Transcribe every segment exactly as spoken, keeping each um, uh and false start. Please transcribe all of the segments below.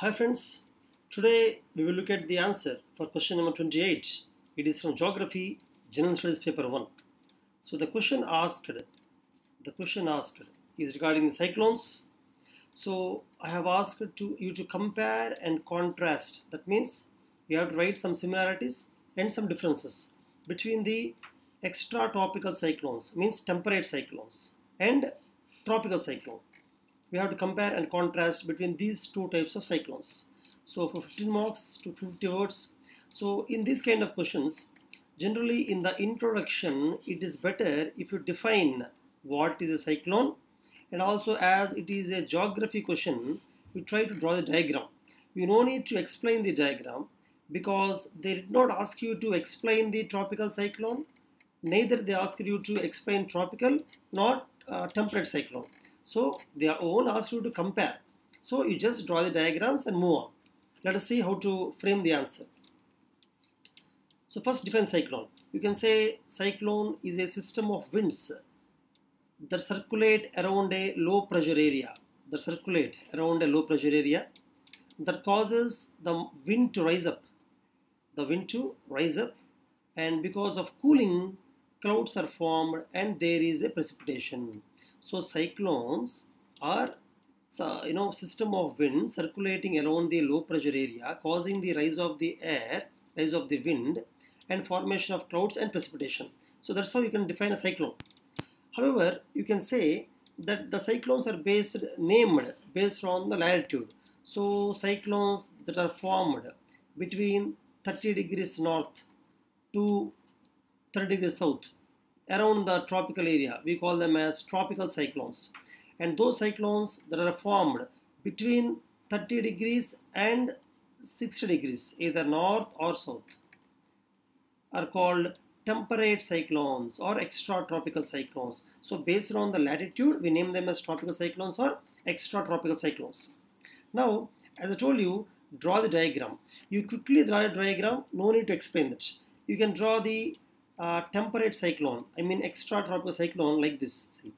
Hi friends, today we will look at the answer for question number twenty-eight. It is from Geography, General Studies paper one. So the question asked, the question asked is regarding the cyclones. So I have asked to you to compare and contrast. That means you have to write some similarities and some differences between the extratropical cyclones, means temperate cyclones, and tropical cyclone. We have to compare and contrast between these two types of cyclones. So for fifteen marks to two hundred fifty words. So in this kind of questions, generally in the introduction, it is better if you define what is a cyclone, and also as it is a geography question, you try to draw the diagram. You no need to explain the diagram because they did not ask you to explain the tropical cyclone, neither they ask you to explain tropical nor uh, temperate cyclone. So they are all asked you to compare. So you just draw the diagrams and move on. Let us see how to frame the answer. So first, define cyclone. You can say cyclone is a system of winds that circulate around a low pressure area. That circulate around a low pressure area that causes the wind to rise up. The wind to rise up, and because of cooling, clouds are formed and there is a precipitation. So cyclones are, you know, system of wind circulating around the low pressure area, causing the rise of the air, rise of the wind, and formation of clouds and precipitation. So that's how you can define a cyclone. However, you can say that the cyclones are based, named based on the latitude. So cyclones that are formed between thirty degrees north to thirty degrees south, around the tropical area, we call them as tropical cyclones. And those cyclones that are formed between thirty degrees and sixty degrees, either north or south, are called temperate cyclones or extratropical cyclones. So based on the latitude, we name them as tropical cyclones or extratropical cyclones. Now, as I told you, draw the diagram. You quickly draw a diagram, no need to explain it. You can draw the Uh, temperate cyclone, I mean extratropical cyclone, like this. See,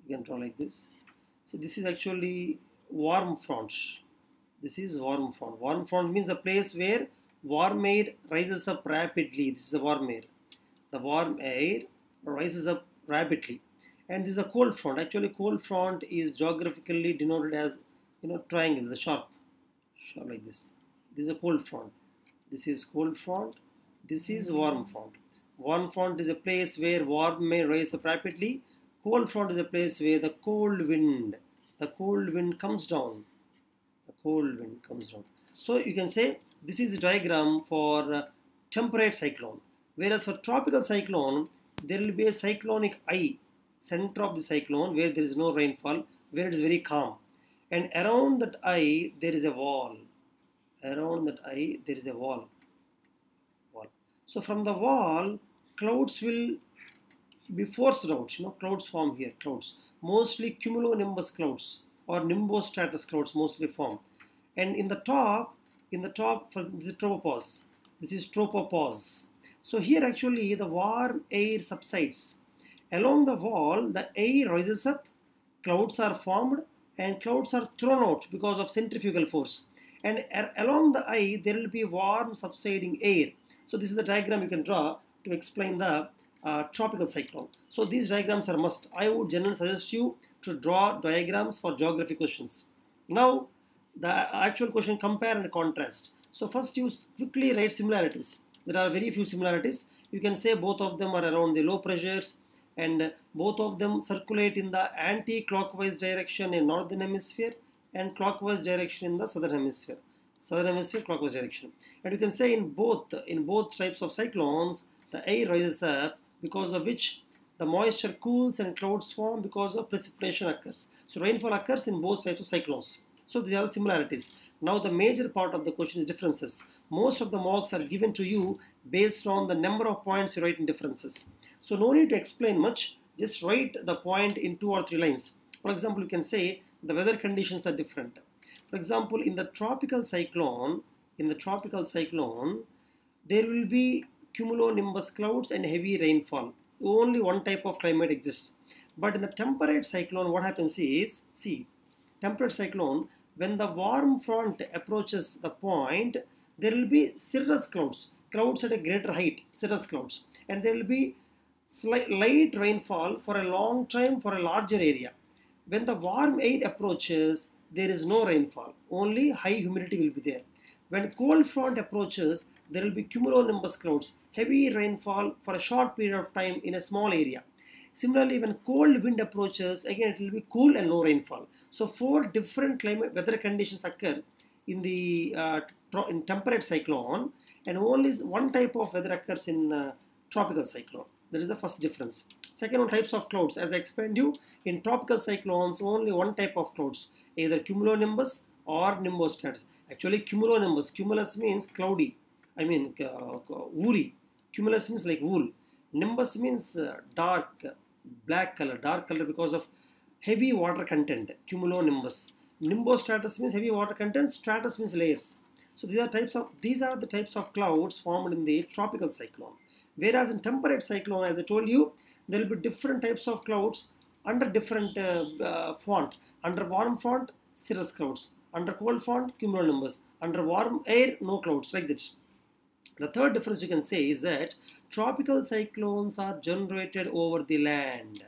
you can draw like this. So this is actually warm front. This is warm front. Warm front means a place where warm air rises up rapidly. This is the warm air. The warm air rises up rapidly, and this is a cold front. Actually, cold front is geographically denoted as, you know, triangle, the sharp, sharp like this. This is a cold front. This is cold front. This is warm front. Warm front is a place where warm may rise up rapidly. Cold front is a place where the cold wind, the cold wind comes down. The cold wind comes down. So you can say this is the diagram for temperate cyclone. Whereas for tropical cyclone, there will be a cyclonic eye, center of the cyclone where there is no rainfall, where it is very calm. And around that eye, there is a wall. Around that eye, there is a wall. So from the wall, clouds will be forced out. You know, clouds form here, clouds. Mostly cumulonimbus clouds or nimbostratus clouds mostly form. And in the top, in the top, for the tropopause. This is tropopause. So here actually the warm air subsides. Along the wall, the air rises up, clouds are formed, and clouds are thrown out because of centrifugal force. And along the eye, there will be warm subsiding air. So this is the diagram you can draw to explain the uh, tropical cyclone. So these diagrams are must. I would generally suggest you to draw diagrams for geography questions. Now the actual question, compare and contrast. So first you quickly write similarities. There are very few similarities. You can say both of them are around the low pressures, and both of them circulate in the anti-clockwise direction in northern hemisphere and clockwise direction in the southern hemisphere. Southern hemisphere clockwise direction. And you can say in both in both types of cyclones, the air rises up, because of which the moisture cools and clouds form, because of precipitation occurs. So rainfall occurs in both types of cyclones. So these are the similarities. Now the major part of the question is differences. Most of the marks are given to you based on the number of points you write in differences. So no need to explain much. Just write the point in two or three lines. For example, you can say the weather conditions are different. For example, in the tropical cyclone, in the tropical cyclone, there will be cumulonimbus clouds and heavy rainfall. So only one type of climate exists. But in the temperate cyclone, what happens is, see, temperate cyclone, when the warm front approaches the point, there will be cirrus clouds, clouds at a greater height, cirrus clouds, and there will be slight light rainfall for a long time for a larger area. When the warm air approaches, there is no rainfall, only high humidity will be there. When cold front approaches, there will be cumulonimbus clouds, heavy rainfall for a short period of time in a small area. Similarly, when cold wind approaches, again it will be cool and no rainfall. So four different climate weather conditions occur in the uh, in temperate cyclone, and only one type of weather occurs in uh, tropical cyclone. That is the first difference. Second one, types of clouds. As I explained you, in tropical cyclones, only one type of clouds, either cumulonimbus or nimbostratus. Actually, cumulonimbus, cumulus means cloudy, I mean uh, woolly. Cumulus means like wool. Nimbus means uh, dark, black color, dark color because of heavy water content, cumulonimbus. Nimbostratus means heavy water content, stratus means layers. So these are types of these are the types of clouds formed in the tropical cyclone. Whereas in temperate cyclone, as I told you, there will be different types of clouds under different uh, uh, front. Under warm front, cirrus clouds. Under cold front, cumulonimbus. Under warm air, no clouds, like this. The third difference you can say is that tropical cyclones are generated over the land,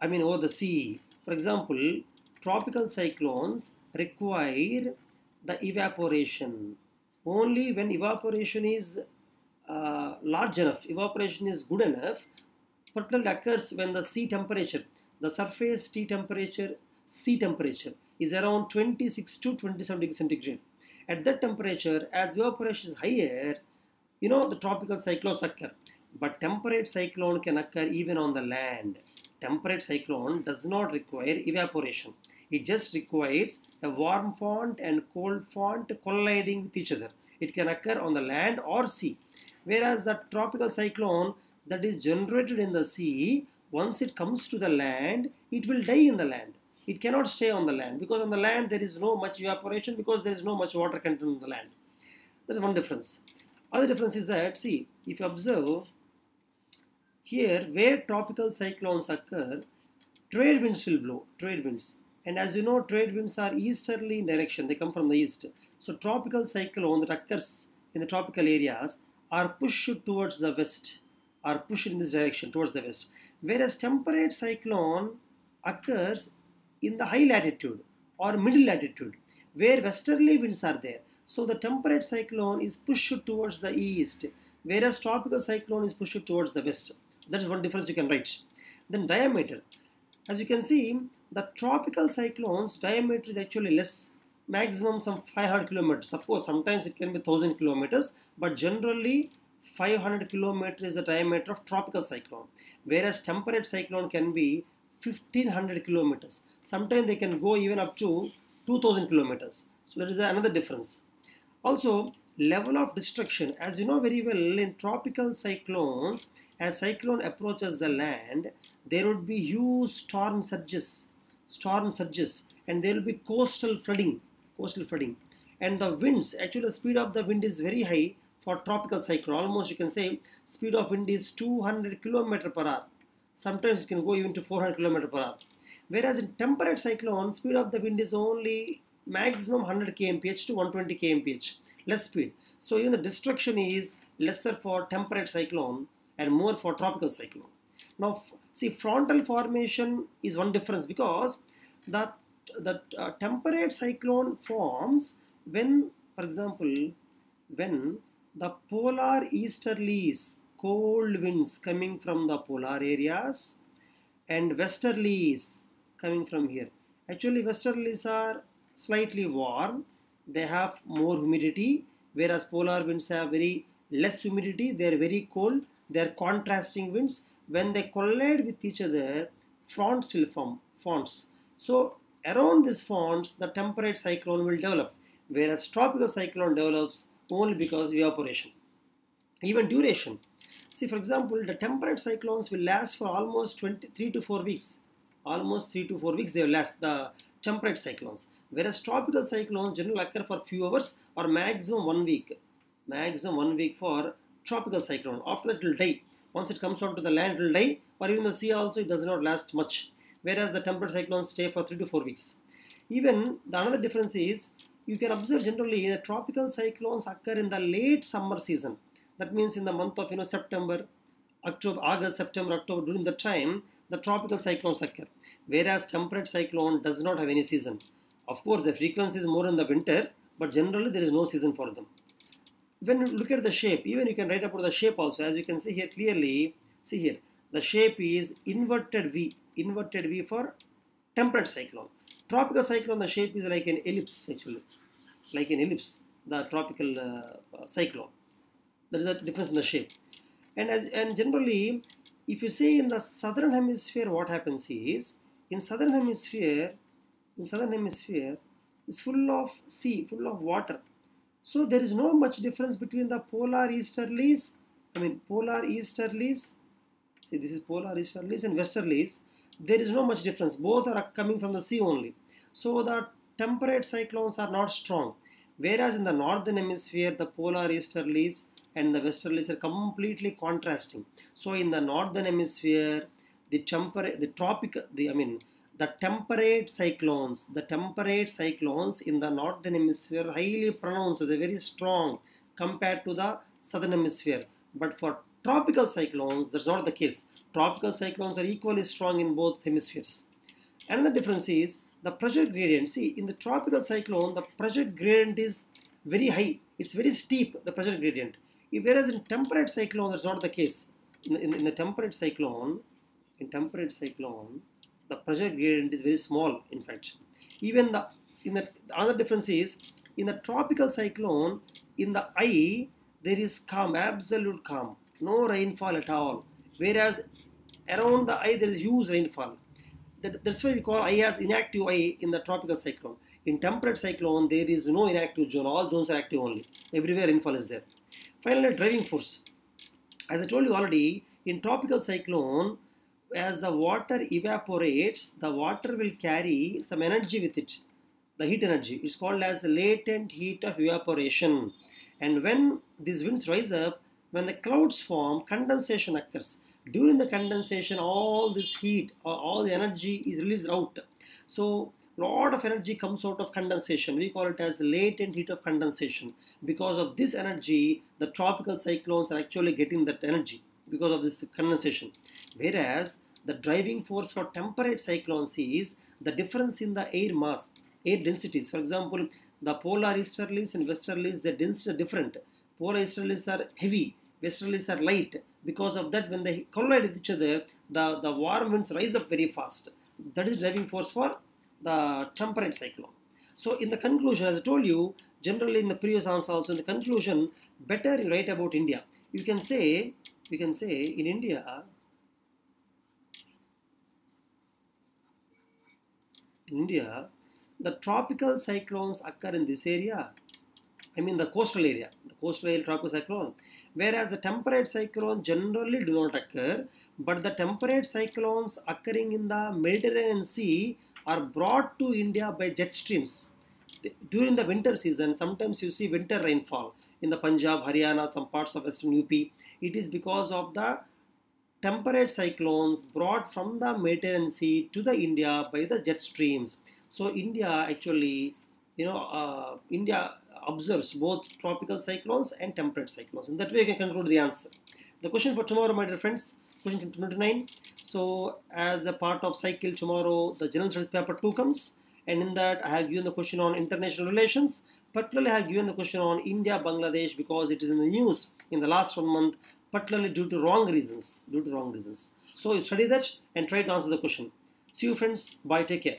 I mean over the sea. For example, tropical cyclones require the evaporation. Only when evaporation is Uh, large enough, evaporation is good enough, particularly occurs when the sea temperature, the surface T temperature, sea temperature is around twenty-six to twenty-seven degrees centigrade. At that temperature, as evaporation is higher, you know, the tropical cyclones occur. But temperate cyclone can occur even on the land. Temperate cyclone does not require evaporation. It just requires a warm front and cold front colliding with each other. It can occur on the land or sea. Whereas the tropical cyclone that is generated in the sea, once it comes to the land, it will die in the land. It cannot stay on the land, because on the land there is no much evaporation, because there is no much water content on the land. That's one difference. Other difference is that, see, if you observe here, where tropical cyclones occur, trade winds will blow, trade winds. And as you know, trade winds are easterly in direction, they come from the east. So tropical cyclone that occurs in the tropical areas are pushed towards the west, are pushed in this direction towards the west. Whereas temperate cyclone occurs in the high latitude or middle latitude where westerly winds are there. So the temperate cyclone is pushed towards the east, whereas tropical cyclone is pushed towards the west. That is one difference you can write. Then diameter. As you can see, the tropical cyclone's diameter is actually less, maximum some five hundred kilometers. Of course, sometimes it can be one thousand kilometers, but generally five hundred kilometers is the diameter of tropical cyclone. Whereas temperate cyclone can be fifteen hundred kilometers. Sometimes they can go even up to two thousand kilometers. So that is another difference. Also, level of destruction. As you know very well, in tropical cyclones, as cyclone approaches the land, there would be huge storm surges, storm surges, and there will be coastal flooding. coastal flooding and the winds, actually the speed of the wind is very high for tropical cyclone. Almost you can say speed of wind is two hundred kilometers per hour, sometimes it can go even to four hundred kilometers per hour. Whereas in temperate cyclone, speed of the wind is only maximum one hundred kilometers per hour to one hundred twenty kilometers per hour, less speed. So even the destruction is lesser for temperate cyclone and more for tropical cyclone. Now see, frontal formation is one difference, because the The uh, temperate cyclone forms when, for example, when the polar easterlies, cold winds coming from the polar areas, and westerlies coming from here. Actually, westerlies are slightly warm, they have more humidity, whereas polar winds have very less humidity, they are very cold, they are contrasting winds. When they collide with each other, fronts will form, fronts. So around these fronts, the temperate cyclone will develop, whereas tropical cyclone develops only because of evaporation. Even duration. See, for example, the temperate cyclones will last for almost three to four weeks. Almost three to four weeks they will last, the temperate cyclones. Whereas tropical cyclones generally occur for few hours or maximum one week. Maximum one week for tropical cyclone. After that it will die. Once it comes onto the land, it will die, or even the sea also, it does not last much. Whereas the temperate cyclones stay for three to four weeks. Even the another difference is, you can observe generally that tropical cyclones occur in the late summer season. That means in the month of you know September, October, August, September, October, during the time the tropical cyclones occur. Whereas temperate cyclone does not have any season. Of course, the frequency is more in the winter, but generally there is no season for them. When you look at the shape, even you can write about the shape also, as you can see here clearly. See here, the shape is inverted V, inverted V for temperate cyclone. Tropical cyclone, the shape is like an ellipse actually, like an ellipse, the tropical uh, cyclone. That is the difference in the shape. And, as, and generally, if you say in the southern hemisphere, what happens is, in southern hemisphere, in southern hemisphere, is full of sea, full of water. So there is no much difference between the polar easterlies, I mean polar easterlies, see this is polar easterlies and westerlies. There is no much difference, both are coming from the sea only. So the temperate cyclones are not strong. Whereas in the northern hemisphere, the polar easterlies and the westerlies are completely contrasting. So in the northern hemisphere, the temperate, the tropical, the I mean the temperate cyclones, the temperate cyclones in the northern hemisphere are highly pronounced, so they're very strong compared to the southern hemisphere. But for tropical cyclones, that's not the case. Tropical cyclones are equally strong in both hemispheres. Another difference is the pressure gradient. See, in the tropical cyclone, the pressure gradient is very high. It's very steep, the pressure gradient. Whereas in temperate cyclone, that's not the case. In, in, in the temperate cyclone, in temperate cyclone, the pressure gradient is very small, in fact. Even the, in the, the other difference is, in the tropical cyclone, in the eye, there is calm, absolute calm, no rainfall at all. Whereas around the eye, there is huge rainfall. That, that's why we call eye as inactive eye in the tropical cyclone. In temperate cyclone, there is no inactive zone. All zones are active only. Everywhere rainfall is there. Finally, driving force. As I told you already, in tropical cyclone, as the water evaporates, the water will carry some energy with it. The heat energy. It's called as latent heat of evaporation. And when these winds rise up, when the clouds form, condensation occurs. During the condensation, all this heat, all the energy is released out. So, a lot of energy comes out of condensation. We call it as latent heat of condensation. Because of this energy, the tropical cyclones are actually getting that energy because of this condensation. Whereas, the driving force for temperate cyclones is the difference in the air mass, air densities. For example, the polar easterlies and westerlies, their densities are different. Polar easterlies are heavy, westerlies are light. Because of that, when they collide with each other, the, the warm winds rise up very fast. That is driving force for the temperate cyclone. So in the conclusion, as I told you, generally in the previous answer also, in the conclusion, better you write about India. You can say, we can say in India, in India, the tropical cyclones occur in this area. I mean the coastal area, the coastal area tropical cyclone. Whereas the temperate cyclone generally do not occur, but the temperate cyclones occurring in the Mediterranean Sea are brought to India by jet streams. During the winter season, sometimes you see winter rainfall in the Punjab, Haryana, some parts of western U P. It is because of the temperate cyclones brought from the Mediterranean Sea to the India by the jet streams. So India actually, you know, uh, India observes both tropical cyclones and temperate cyclones. In that way, you can conclude the answer. The question for tomorrow, my dear friends, question twenty-nine. So, as a part of cycle tomorrow, the General Studies paper two comes, and in that, I have given the question on international relations. Particularly, I have given the question on India, Bangladesh, because it is in the news in the last one month, particularly due to wrong reasons. Due to wrong reasons. So, you study that and try to answer the question. See you, friends. Bye. Take care.